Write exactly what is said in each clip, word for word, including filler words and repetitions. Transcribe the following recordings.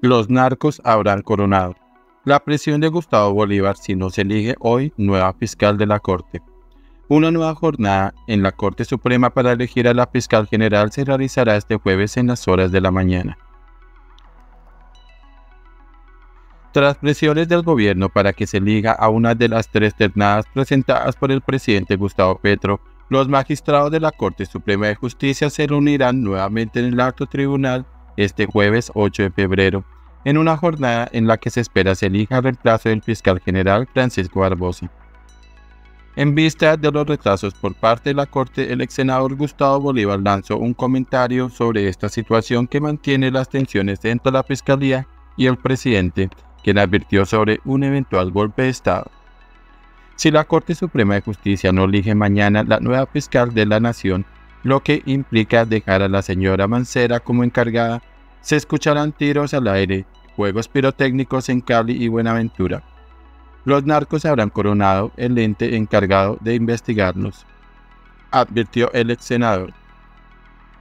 los narcos habrán coronado. La prisión de Gustavo Bolívar si no se elige hoy nueva fiscal de la Corte. Una nueva jornada en la Corte Suprema para elegir a la fiscal general se realizará este jueves en las horas de la mañana. Tras presiones del gobierno para que se elija a una de las tres ternadas presentadas por el presidente Gustavo Petro, los magistrados de la Corte Suprema de Justicia se reunirán nuevamente en el alto tribunal este jueves ocho de febrero, en una jornada en la que se espera se elija el reemplazo del fiscal general Francisco Barbosa. En vista de los retrasos por parte de la Corte, el ex senador Gustavo Bolívar lanzó un comentario sobre esta situación que mantiene las tensiones entre la Fiscalía y el presidente, quien advirtió sobre un eventual golpe de Estado. Si la Corte Suprema de Justicia no elige mañana la nueva fiscal de la Nación, lo que implica dejar a la señora Mancera como encargada, se escucharán tiros al aire, juegos pirotécnicos en Cali y Buenaventura. Los narcos habrán coronado el ente encargado de investigarlos, advirtió el ex senador.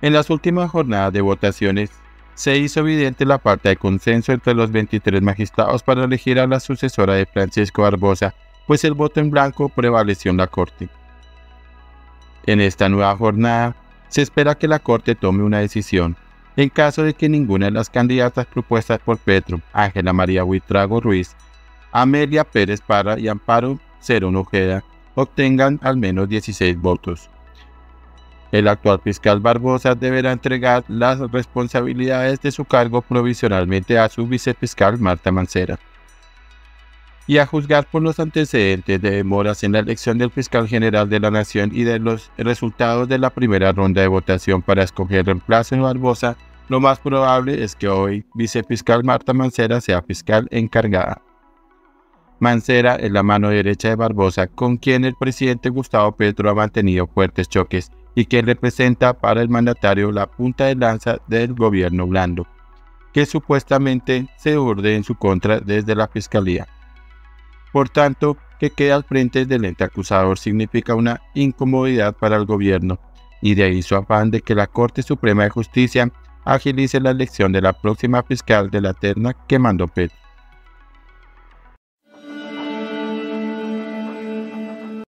En las últimas jornadas de votaciones, se hizo evidente la falta de consenso entre los veintitrés magistrados para elegir a la sucesora de Francisco Barbosa, pues el voto en blanco prevaleció en la Corte. En esta nueva jornada, se espera que la Corte tome una decisión, en caso de que ninguna de las candidatas propuestas por Petro, Ángela María Buitrago Ruiz, Amelia Pérez Parra y Amparo Cerón Ojeda, obtengan al menos dieciséis votos. El actual fiscal Barbosa deberá entregar las responsabilidades de su cargo provisionalmente a su vicefiscal Marta Mancera. Y a juzgar por los antecedentes de demoras en la elección del fiscal general de la Nación y de los resultados de la primera ronda de votación para escoger reemplazo en Barbosa, lo más probable es que hoy vicefiscal Marta Mancera sea fiscal encargada. Mancera es la mano derecha de Barbosa, con quien el presidente Gustavo Petro ha mantenido fuertes choques, y que representa para el mandatario la punta de lanza del gobierno blando, que supuestamente se urde en su contra desde la Fiscalía. Por tanto, que quede al frente del ente acusador significa una incomodidad para el gobierno, y de ahí su afán de que la Corte Suprema de Justicia agilice la elección de la próxima fiscal de la terna que mandó Petro.